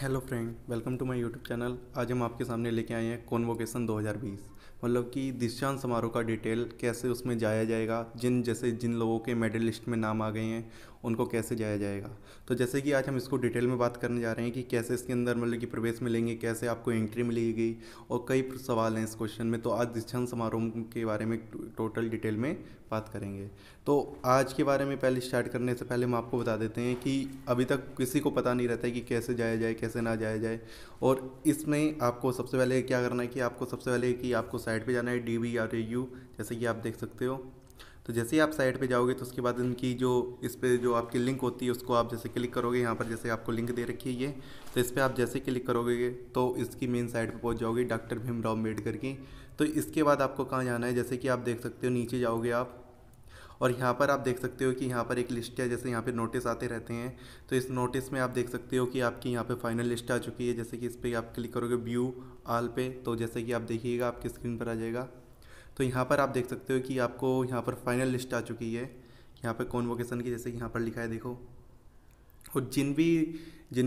Hello friend, welcome to my YouTube channel. आज हम आपके सामने लेके आए हैं कॉन्वोकेशन 2020 मतलब कि दीक्षांत समारोह का डिटेल कैसे उसमें जाया जाएगा, जिन लोगों के मेडल लिस्ट में नाम आ गए हैं उनको कैसे जाया जाएगा। तो जैसे कि आज हम इसको डिटेल में बात करने जा रहे हैं कि कैसे इसके अंदर मतलब कि प्रवेश मिलेंगे, कैसे आपको एंट्री मिलेगी और कई सवाल हैं इस क्वेश्चन में। तो आज दीक्षांत समारोह के बारे में टोटल डिटेल में बात करेंगे। तो आज के बारे में पहले स्टार्ट करने से पहले हम आपको बता देते हैं कि अभी तक किसी को पता नहीं रहता है कि कैसे जाया जाए कैसे ना जाया जाए। और इसमें आपको सबसे पहले क्या करना है कि आपको साइट पे जाना है DBRAU, जैसे कि आप देख सकते हो। तो जैसे ही आप साइट पे जाओगे तो उसके बाद इनकी जो इस पर जो आपकी लिंक होती है उसको आप जैसे क्लिक करोगे। यहाँ पर जैसे आपको लिंक दे रखी है ये, तो इस पर आप जैसे क्लिक करोगे तो इसकी मेन साइट पे पहुँच जाओगे डॉक्टर भीमराव अम्बेडकर की। तो इसके बाद आपको कहाँ जाना है, जैसे कि आप देख सकते हो नीचे जाओगे आप और यहाँ पर आप देख सकते हो कि यहाँ पर एक लिस्ट है। जैसे यहाँ पे नोटिस आते रहते हैं तो इस नोटिस में आप देख सकते हो कि आपकी यहाँ पे फाइनल लिस्ट आ चुकी है। जैसे कि इस पर आप क्लिक करोगे व्यू आल पे तो जैसे कि आप देखिएगा आपकी स्क्रीन पर आ जाएगा। तो यहाँ पर आप देख सकते हो कि आपको यहाँ पर फाइनल लिस्ट आ चुकी है यहाँ पर कॉन्वोकेशन की, जैसे कि यहाँ पर लिखा है देखो। और जिन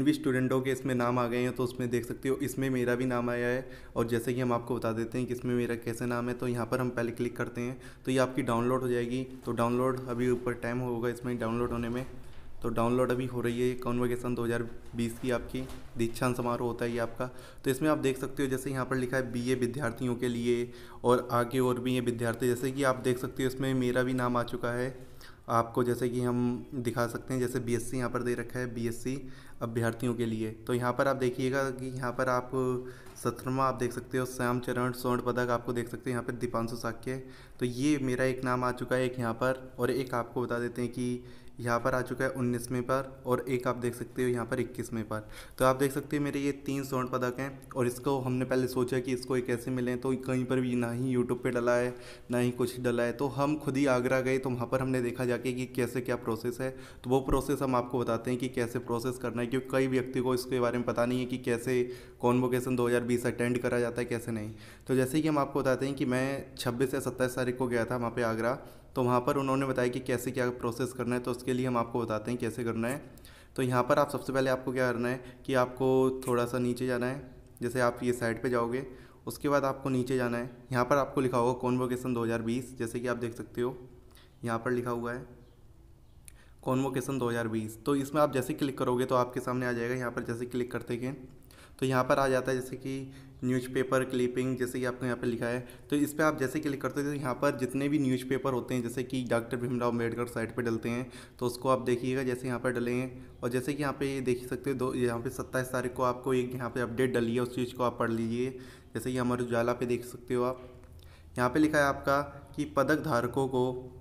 भी स्टूडेंटों के इसमें नाम आ गए हैं तो उसमें देख सकते हो इसमें मेरा भी नाम आया है। और जैसे कि हम आपको बता देते हैं कि इसमें मेरा कैसे नाम है, तो यहाँ पर हम पहले क्लिक करते हैं तो ये आपकी डाउनलोड हो जाएगी। तो डाउनलोड अभी ऊपर टाइम होगा इसमें डाउनलोड होने में, तो डाउनलोड अभी हो रही है कॉन्वोकेशन 2020 की आपकी दीक्षांत समारोह होता है ये आपका। तो इसमें आप देख सकते हो जैसे यहाँ पर लिखा है BA विद्यार्थियों के लिए और आगे और भी ये विद्यार्थी, जैसे कि आप देख सकते हो इसमें मेरा भी नाम आ चुका है। आपको जैसे कि हम दिखा सकते हैं जैसे BSc यहाँ पर दे रखा है BSc अभ्यर्थियों के लिए। तो यहाँ पर आप देखिएगा कि यहाँ पर आप 17वां आप देख सकते हो श्याम चरण स्वर्ण पदक आपको देख सकते हो यहाँ पर दीपांशु साक्य। तो ये मेरा एक नाम आ चुका है एक यहाँ पर, और एक आपको बता देते हैं कि यहाँ पर आ चुका है 19वें पर, और एक आप देख सकते हो यहाँ पर 21वें पर। तो आप देख सकते हो मेरे ये 3 स्वर्ण पदक हैं। और इसको हमने पहले सोचा कि इसको कैसे मिलें, तो कहीं पर भी ना ही यूट्यूब पे डला है ना ही कुछ डला है। तो हम खुद ही आगरा गए तो वहाँ पर हमने देखा जाके कि कैसे क्या प्रोसेस है। तो वो प्रोसेस हम आपको बताते हैं कि कैसे प्रोसेस करना है, क्योंकि कई व्यक्ति को इसके बारे में पता नहीं है कि कैसे कॉन्वोकेशन 2020 अटेंड करा जाता है कैसे नहीं। तो जैसे कि हम आपको बताते हैं कि मैं 26 या 27 तारीख को गया था वहाँ पर आगरा, तो वहाँ पर उन्होंने बताया कि कैसे क्या प्रोसेस करना है। तो उसके लिए हम आपको बताते हैं कैसे करना है। तो यहाँ पर आप सबसे पहले आपको क्या करना है कि आपको थोड़ा सा नीचे जाना है। जैसे आप ये साइट पे जाओगे उसके बाद आपको नीचे जाना है, यहाँ पर आपको लिखा होगा कॉन्वोकेशन 2020, जैसे कि आप देख सकते हो यहाँ पर लिखा हुआ है कॉन्वोकेशन 2020। तो इसमें आप जैसे क्लिक करोगे तो आपके सामने आ जाएगा। यहाँ पर जैसे क्लिक करते हैं तो यहाँ पर आ जाता है जैसे कि न्यूज़पेपर क्लिपिंग, जैसे कि आपको यहाँ पर लिखा है। तो इस पर आप जैसे क्लिक करते हो तो यहाँ पर जितने भी न्यूज़पेपर होते हैं जैसे कि डॉक्टर भीमराव अम्बेडकर साइट पे डलते हैं तो उसको आप देखिएगा जैसे यहाँ पर डले हैं। और जैसे कि यहाँ पे ये देख सकते हो यहाँ पे 27 तारीख को आपको एक यहाँ पर अपडेट डली है, उस चीज़ को आप पढ़ लीजिए। जैसे कि अमर उजाला पे देख सकते हो आप, यहाँ पर लिखा है आपका कि पदक धारकों को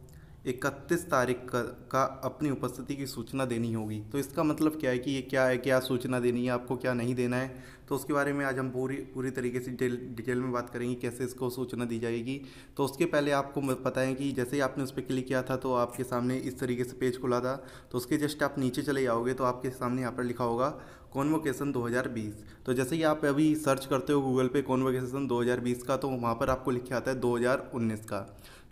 31 तारीख का अपनी उपस्थिति की सूचना देनी होगी। तो इसका मतलब क्या है कि ये क्या है, क्या सूचना देनी है आपको, क्या नहीं देना है, तो उसके बारे में आज हम पूरी तरीके से डिटेल में बात करेंगे कैसे इसको सूचना दी जाएगी। तो उसके पहले आपको पता है कि जैसे ही आपने उस पर क्लिक किया था तो आपके सामने इस तरीके से पेज खुला था। तो उसके जस्ट आप नीचे चले जाओगे तो आपके सामने यहाँ पर लिखा होगा कॉन्वोकेशन 2020। तो जैसे ही आप अभी सर्च करते हो गूगल पे कॉन्वोकेशन 2020 का, तो वहाँ पर आपको लिखा आता है 2019 का।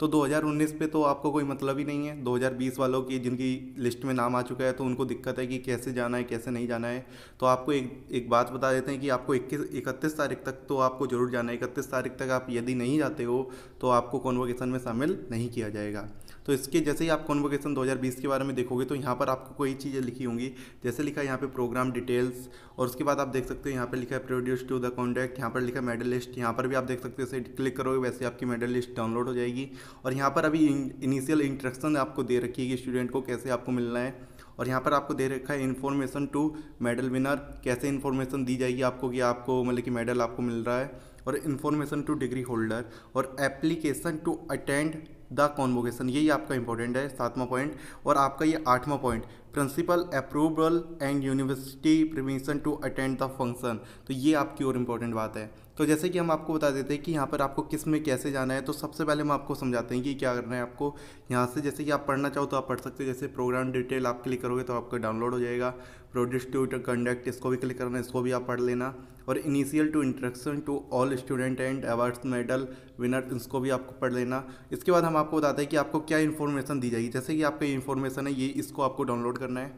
तो 2019 पे तो आपको कोई मतलब ही नहीं है। 2020 वालों की जिनकी लिस्ट में नाम आ चुका है तो उनको दिक्कत है कि कैसे जाना है कैसे नहीं जाना है। तो आपको एक बात बता देते हैं कि आपको 31 तारीख तक तो आपको जरूर जाना है। 31 तारीख तक आप यदि नहीं जाते हो तो आपको कॉन्वोकेशन में शामिल नहीं किया जाएगा। तो इसके जैसे ही आप कॉन्वोकेशन 2020 के बारे में देखोगे तो यहाँ पर आपको कोई चीज़ें लिखी होंगी, जैसे लिखा है यहाँ पे प्रोग्राम डिटेल्स, और उसके बाद आप देख सकते हो यहाँ पे लिखा है प्रोड्यूस टू द कॉन्टैक्ट, यहाँ पर लिखा है मेडल लिस्ट। यहाँ पर भी आप देख सकते हो, इसे क्लिक करोगे वैसे आपकी मेडल लिस्ट डाउनलोड हो जाएगी। और यहाँ पर अभी इनिशियल इंस्ट्रक्शन आपको दे रखी है कि स्टूडेंट को कैसे आपको मिलना है। और यहाँ पर आपको दे रखा है इन्फॉर्मेशन टू मेडल विनर, कैसे इन्फॉर्मेशन दी जाएगी आपको कि आपको मतलब कि मेडल आपको मिल रहा है, और इन्फॉर्मेशन टू डिग्री होल्डर, और application to attend the convocation, यही आपका इंपॉर्टेंट है 7वां पॉइंट। और आपका ये 8वां point principal approval and university permission to attend the function, तो ये आपकी और इम्पोर्टेंट बात है। तो जैसे कि हम आपको बता देते हैं कि यहाँ पर आपको किस में कैसे जाना है। तो सबसे पहले हम आपको समझाते हैं कि क्या करना है आपको। यहाँ से जैसे कि आप पढ़ना चाहो तो आप पढ़ सकते हो, जैसे प्रोग्राम डिटेल आप क्लिक करोगे तो आपका डाउनलोड हो जाएगा। प्रोड्यूस टू कंडक्ट, इसको भी क्लिक करना है, इसको भी आप पढ़ लेना। और initial to instruction to all student and awards medal winner, इसको भी आपको पढ़ लेना। इसके बाद हम आपको बताते हैं कि आपको क्या इन्फॉर्मेशन दी जाएगी। जैसे कि आपका ये इन्फॉर्मेशन है, ये इसको आपको डाउनलोड करना है।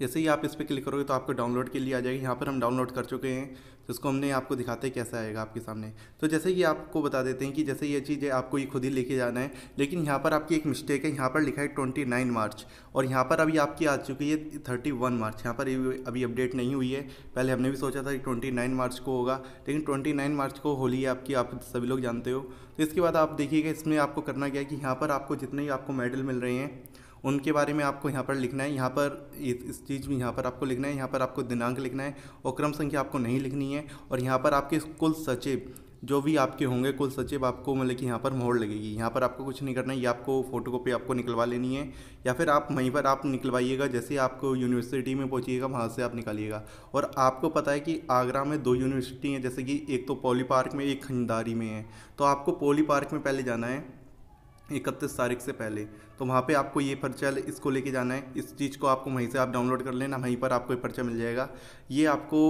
जैसे ही आप इस पर क्लिक करोगे तो आपको डाउनलोड के लिए आ जाएगी। यहाँ पर हम डाउनलोड कर चुके हैं तो इसको हमने आपको दिखाते हैं कैसा आएगा आपके सामने। तो जैसे कि आपको बता देते हैं कि जैसे ये चीज़ आपको ये खुद ही लेके जाना है, लेकिन यहाँ पर आपकी एक मिस्टेक है। यहाँ पर लिखा है 29 मार्च और यहाँ पर अभी आपकी आ चुकी है 31 मार्च। यहाँ पर अभी अपडेट नहीं हुई है। पहले हमने भी सोचा था कि 29 मार्च को होगा, लेकिन 29 मार्च को होली है आपकी, आप सभी लोग जानते हो। तो इसके बाद आप देखिएगा इसमें आपको करना क्या है कि यहाँ पर आपको जितने ही आपको मेडल मिल रहे हैं उनके बारे में आपको यहाँ पर लिखना है। यहाँ पर इस चीज़ में यहाँ पर आपको लिखना है, यहाँ पर आपको दिनांक लिखना है और क्रम संख्या आपको नहीं लिखनी है। और यहाँ पर आपके कुल सचिव जो भी आपके होंगे, कुल सचिव आपको मतलब कि यहाँ पर मोहर लगेगी। यहाँ पर आपको कुछ नहीं करना है, या आपको फोटोकॉपी आपको निकलवा लेनी है या फिर आप वहीं पर आप निकलवाइएगा। जैसे आपको यूनिवर्सिटी में पहुँचिएगा वहाँ से आप निकालिएगा। और आपको पता है कि आगरा में 2 यूनिवर्सिटी हैं, जैसे कि एक तो पॉली पार्क में, एक खंडारी में है। तो आपको पॉली पार्क में पहले जाना है 31 तारीख से पहले। तो वहाँ पे आपको ये पर्चा इसको लेके जाना है। इस चीज़ को आपको वहीं से आप डाउनलोड कर लेना, वहीं पर आपको ये पर्चा मिल जाएगा। ये आपको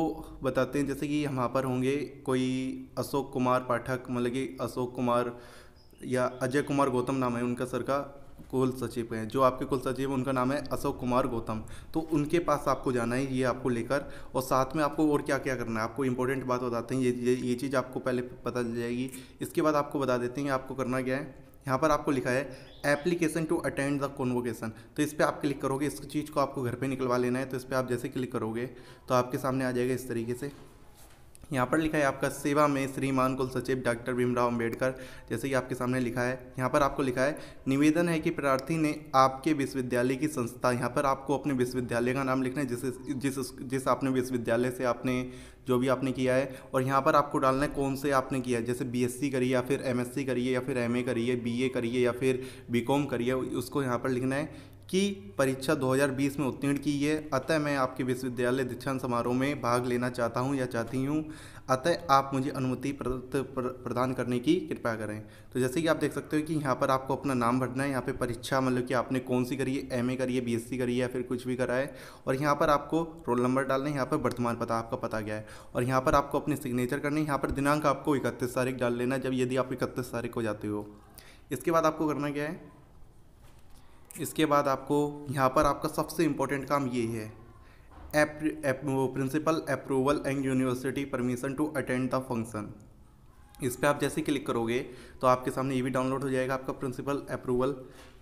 बताते हैं जैसे कि वहाँ पर होंगे कोई अशोक कुमार पाठक, मतलब कि अशोक कुमार या अजय कुमार गौतम नाम है उनका सर का, कुल सचिव हैं। जो आपके कुल सचिव उनका नाम है अशोक कुमार गौतम। तो उनके पास आपको जाना है ये आपको लेकर। और साथ में आपको और क्या क्या करना है आपको इंपॉर्टेंट बात बताते हैं। ये चीज़ आपको पहले पता चल जाएगी। इसके बाद आपको बता देते हैं आपको करना क्या है। यहाँ पर आपको लिखा है application to attend the convocation. तो इस पर आप क्लिक करोगे। इस चीज़ को आपको घर पे निकलवा लेना है। तो इस पर आप जैसे क्लिक करोगे तो आपके सामने आ जाएगा इस तरीके से। यहाँ पर लिखा है आपका सेवा में श्रीमान कुल सचिव डॉक्टर भीमराव अंबेडकर, जैसे कि आपके सामने लिखा है। यहाँ पर आपको लिखा है निवेदन है कि प्रार्थी ने आपके विश्वविद्यालय की संस्था, यहाँ पर आपको अपने विश्वविद्यालय का नाम लिखना है, जिस आपने विश्वविद्यालय से आपने जो भी आपने किया है। और यहाँ पर आपको डालना है कौन से आपने किया है, जैसे BSc करिए या फिर MSc करिए या फिर MA करिए, BA करिए या फिर BCom करिए। उसको यहाँ पर लिखना है कि परीक्षा 2020 में उत्तीर्ण की है, अतः मैं आपके विश्वविद्यालय दीक्षांत समारोह में भाग लेना चाहता हूं या चाहती हूं, अतः आप मुझे अनुमति प्रदान करने की कृपया करें। तो जैसे कि आप देख सकते हो कि यहाँ पर आपको अपना नाम भरना है। यहाँ पे परीक्षा मतलब कि आपने कौन सी करी है, MA करी है, BSc करी है या फिर कुछ भी करा है। और यहाँ पर आपको रोल नंबर डालना है, यहाँ पर वर्तमान पता आपका पता क्या है। और यहाँ पर आपको अपने सिग्नेचर करने, यहाँ पर दिनांक आपको 31 तारीख डाल लेना जब यदि आप 31 तारीख को जाते हो। इसके बाद आपको करना क्या है, इसके बाद आपको यहाँ पर आपका सबसे इम्पोर्टेंट काम ये है principal approval and university permission to attend the function. इस पर आप जैसे क्लिक करोगे तो आपके सामने ये भी डाउनलोड हो जाएगा आपका प्रिंसिपल अप्रूवल।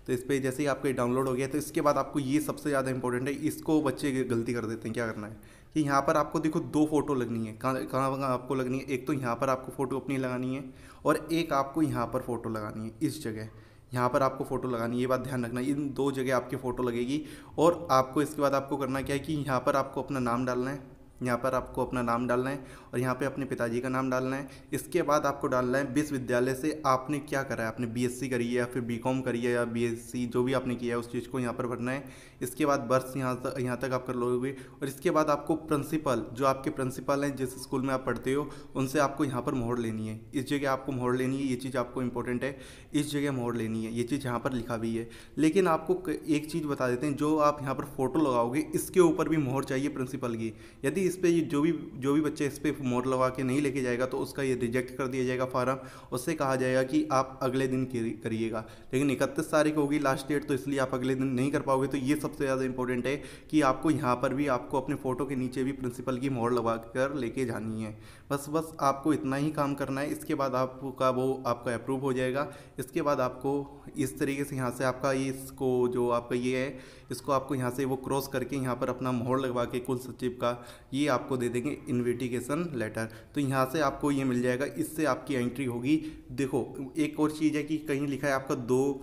तो इस पर जैसे ही आपका डाउनलोड हो गया तो इसके बाद आपको ये सबसे ज़्यादा इंपॉर्टेंट है। इसको बच्चे गलती कर देते हैं। क्या करना है कि यहाँ पर आपको देखो 2 फोटो लगनी है। कहाँ आपको लगनी है, एक तो यहाँ पर आपको फ़ोटो अपनी लगानी है और एक आपको यहाँ पर फ़ोटो लगानी है। इस जगह यहाँ पर आपको फ़ोटो लगानी, ये बात ध्यान रखना, इन 2 जगह आपकी फ़ोटो लगेगी। और आपको इसके बाद आपको करना क्या है कि यहाँ पर आपको अपना नाम डालना है, यहाँ पर आपको अपना नाम डालना है और यहाँ पे अपने पिताजी का नाम डालना है। इसके बाद आपको डालना है विश्वविद्यालय से आपने क्या करा है, आपने BSc करी है या फिर BCom करी है या BSc जो भी आपने किया है उस चीज़ को यहाँ पर भरना है। इसके बाद वर्ष यहाँ तक आप कर लोगे। और इसके बाद आपको प्रिंसिपल, जो आपके प्रिंसिपल हैं जिस स्कूल में आप पढ़ते हो, उनसे आपको यहाँ पर मोहर लेनी है। इस जगह आपको मोहर लेनी है, ये चीज़ आपको इंपॉर्टेंट है। इस जगह मोहर लेनी है, ये चीज़ यहाँ पर लिखा भी है। लेकिन आपको एक चीज़ बता देते हैं, जो आप यहाँ पर फ़ोटो लगाओगे इसके ऊपर भी मोहर चाहिए प्रिंसिपल की। यदि इस पर जो भी बच्चे इस पर मोहर लगा के नहीं लेके जाएगा तो उसका ये रिजेक्ट कर दिया जाएगा फार्म। उससे कहा जाएगा कि आप अगले दिन करिएगा। लेकिन 31 तारीख होगी लास्ट डेट, तो इसलिए आप अगले दिन नहीं कर पाओगे। तो ये सबसे ज़्यादा इंपॉर्टेंट है कि आपको यहाँ पर भी आपको अपने फ़ोटो के नीचे भी प्रिंसिपल की मोहर लगा कर लेके जानी है। बस आपको इतना ही काम करना है। इसके बाद आपका वो आपका अप्रूव हो जाएगा। इसके बाद आपको इस तरीके से यहाँ से आपका इसको जो आपका ये है इसको आपको यहाँ से वो क्रॉस करके यहाँ पर अपना मोहर लगवा के कुल सचिव का ये आपको दे देंगे इन्विटेशन लेटर। तो यहाँ से आपको ये मिल जाएगा, इससे आपकी एंट्री होगी। देखो एक और चीज़ है कि कहीं लिखा है आपका 2,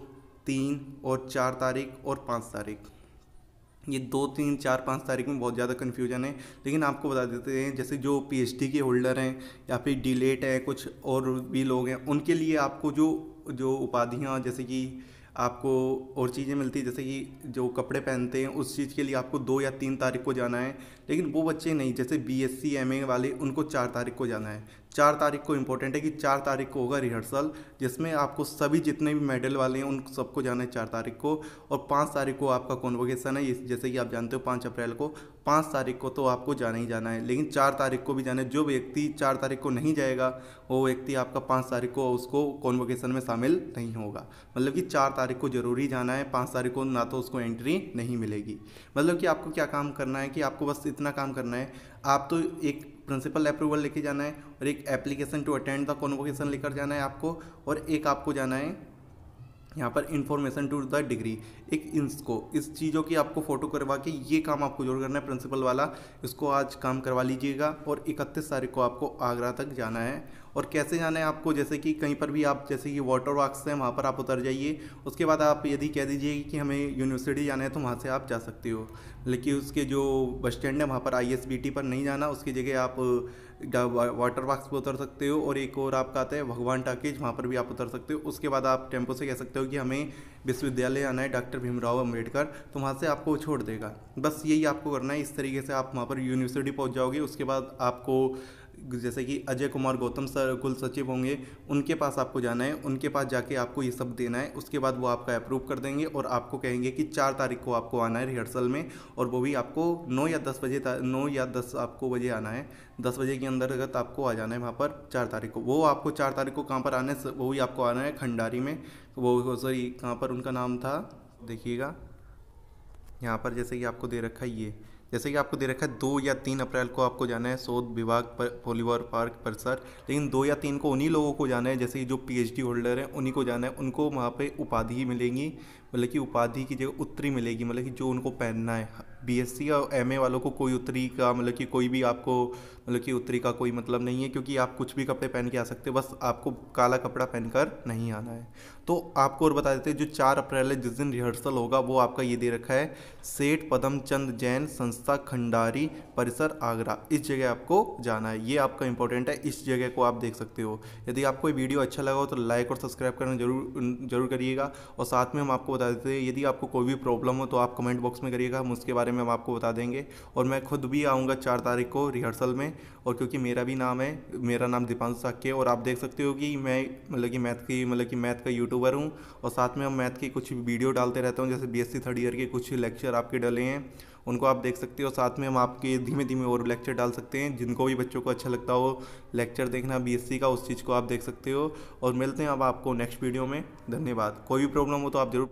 3 और 4 तारीख और 5 तारीख। ये 2, 3, 4, 5 तारीख में बहुत ज़्यादा कन्फ्यूजन है। लेकिन आपको बता देते हैं जैसे जो PhD के होल्डर हैं या फिर डिलेट हैं कुछ और भी लोग हैं, उनके लिए आपको जो उपाधियाँ जैसे कि आपको और चीज़ें मिलती है, जैसे कि जो कपड़े पहनते हैं उस चीज़ के लिए आपको 2 या 3 तारीख को जाना है। लेकिन वो बच्चे नहीं, जैसे BSc MA वाले, उनको 4 तारीख को जाना है। 4 तारीख को इम्पोर्टेंट है कि 4 तारीख को होगा रिहर्सल, जिसमें आपको सभी जितने भी मेडल वाले हैं उन सबको जाना है 4 तारीख को। और 5 तारीख को आपका कॉन्वोकेशन है, जैसे कि आप जानते हो 5 अप्रैल को। 5 तारीख को तो आपको जाना ही जाना है, लेकिन 4 तारीख को भी जाना है। जो व्यक्ति 4 तारीख को नहीं जाएगा वो व्यक्ति आपका 5 तारीख को उसको कॉन्वोकेशन में शामिल नहीं होगा। मतलब कि 4 तारीख को ज़रूरी जाना है, 5 तारीख को ना तो उसको एंट्री नहीं मिलेगी। मतलब कि आपको क्या काम करना है कि आपको बस इतना काम करना है, आप तो एक प्रिंसिपल अप्रूवल लेके जाना है और एक application to attend the convocation लेकर जाना है आपको, और एक आपको जाना है यहाँ पर इन्फॉर्मेशन टू द डिग्री, एक इसको इस चीज़ों की आपको फ़ोटो करवा के ये काम आपको जरूर करना है प्रिंसिपल वाला, इसको आज काम करवा लीजिएगा। और 31 तारीख को आपको आगरा तक जाना है। और कैसे जाना है आपको, जैसे कि कहीं पर भी आप, जैसे कि वाटर वर्क्स है वहाँ पर आप उतर जाइए, उसके बाद आप यदि कह दीजिए कि हमें यूनिवर्सिटी जाना है तो वहाँ से आप जा सकते हो, लेकिन उसके जो बस स्टैंड है वहाँ पर ISBT पर नहीं जाना, उसकी जगह आप वाटर वर्क्स पर उतर सकते हो। और एक और आपका आता है भगवान टाकेज, वहाँ पर भी आप उतर सकते हो। उसके बाद आप टेम्पो से कह सकते हो कि हमें विश्वविद्यालय आना है डॉक्टर भीमराव अम्बेडकर, तो वहाँ से आपको छोड़ देगा। बस यही आपको करना है, इस तरीके से आप वहाँ पर यूनिवर्सिटी पहुँच जाओगे। उसके बाद आपको, जैसे कि अजय कुमार गौतम सर कुल सचिव होंगे, उनके पास आपको जाना है, उनके पास जाके आपको ये सब देना है। उसके बाद वो आपका अप्रूव कर देंगे और आपको कहेंगे कि 4 तारीख को आपको आना है रिहर्सल में, और वो भी आपको 9 या 10 आपको बजे आना है, 10 बजे के अंतर्गत आपको आ जाना है वहाँ पर 4 तारीख को। वो आपको 4 तारीख को कहाँ पर आना है, वो भी आपको आना है खंडारी में। वो सॉरी कहाँ पर उनका नाम था, देखिएगा यहाँ पर, जैसे कि आपको दे रखा है ये, जैसे कि आपको दे रखा है 2 या 3 अप्रैल को आपको जाना है शोध विभाग पर फोलीवर पार्क परिसर। लेकिन 2 या 3 को उन्हीं लोगों को जाना है, जैसे कि जो PhD होल्डर हैं उन्हीं को जाना है। उनको वहाँ पे उपाधि मिलेगी, मतलब कि उपाधि की जगह उत्तरी मिलेगी, मतलब कि जो उनको पहनना है। BSc और MA वालों को कोई उत्तरी का, मतलब कि कोई भी आपको, मतलब कि उत्तरी का कोई मतलब नहीं है, क्योंकि आप कुछ भी कपड़े पहन के आ सकते हो, बस आपको काला कपड़ा पहनकर नहीं आना है। तो आपको और बता देते हैं, जो 4 अप्रैल है जिस दिन रिहर्सल होगा, वो आपका ये दे रखा है सेठ पदमचंद जैन संस्था खंडारी परिसर आगरा, इस जगह आपको जाना है। ये आपका इंपॉर्टेंट है, इस जगह को आप देख सकते हो। यदि आपको ये वीडियो अच्छा लगा हो तो लाइक और सब्सक्राइब करना जरूर करिएगा। और साथ में हम आपको बता देते हैं, यदि आपको कोई भी प्रॉब्लम हो तो आप कमेंट बॉक्स में करिएगा, हम उसके बारे में हम आपको बता देंगे। और मैं खुद भी आऊँगा 4 तारीख को रिहर्सल में, और क्योंकि मेरा भी नाम है, मेरा नाम दीपांशु साके, और आप देख सकते हो कि मैं मैथ का यूट्यूबर हूँ, और साथ में हम मैथ की कुछ वीडियो डालते रहता हूँ, जैसे BSc थर्ड ईयर के कुछ लेक्चर आपके डले हैं, उनको आप देख सकते हो। साथ में हम आपके धीमे धीमे और लेक्चर डाल सकते हैं, जिनको भी बच्चों को अच्छा लगता हो लेक्चर देखना BSc का, उस चीज़ को आप देख सकते हो। और मिलते हैं अब आपको नेक्स्ट वीडियो में, धन्यवाद। कोई भी प्रॉब्लम हो तो आप ज़रूर